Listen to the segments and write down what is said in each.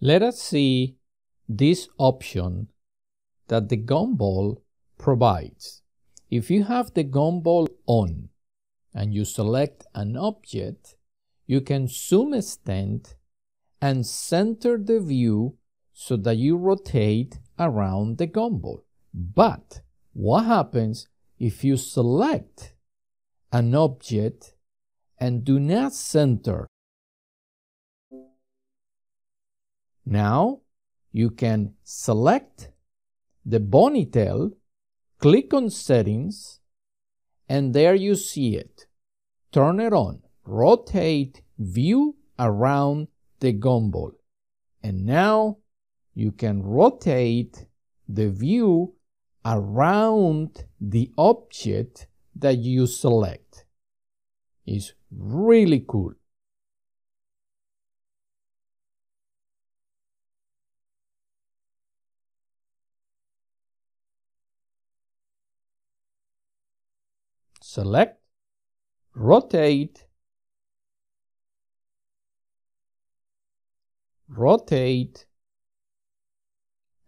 Let us see this option that the GumBall provides. If you have the GumBall on and you select an object, you can zoom extend and center the view so that you rotate around the GumBall. But what happens if you select an object and do not center? Now you can select the ponytail, click on settings, and there you see it. Turn it on, rotate view around the GumBall. And now you can rotate the view around the object that you select. It's really cool. Select, rotate, rotate,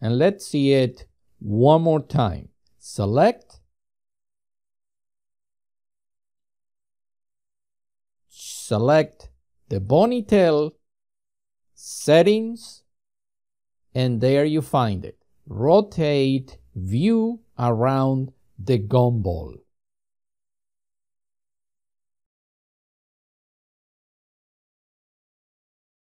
and let's see it one more time. Select, select the ponytail, settings, and there you find it. Rotate view around the GumBall.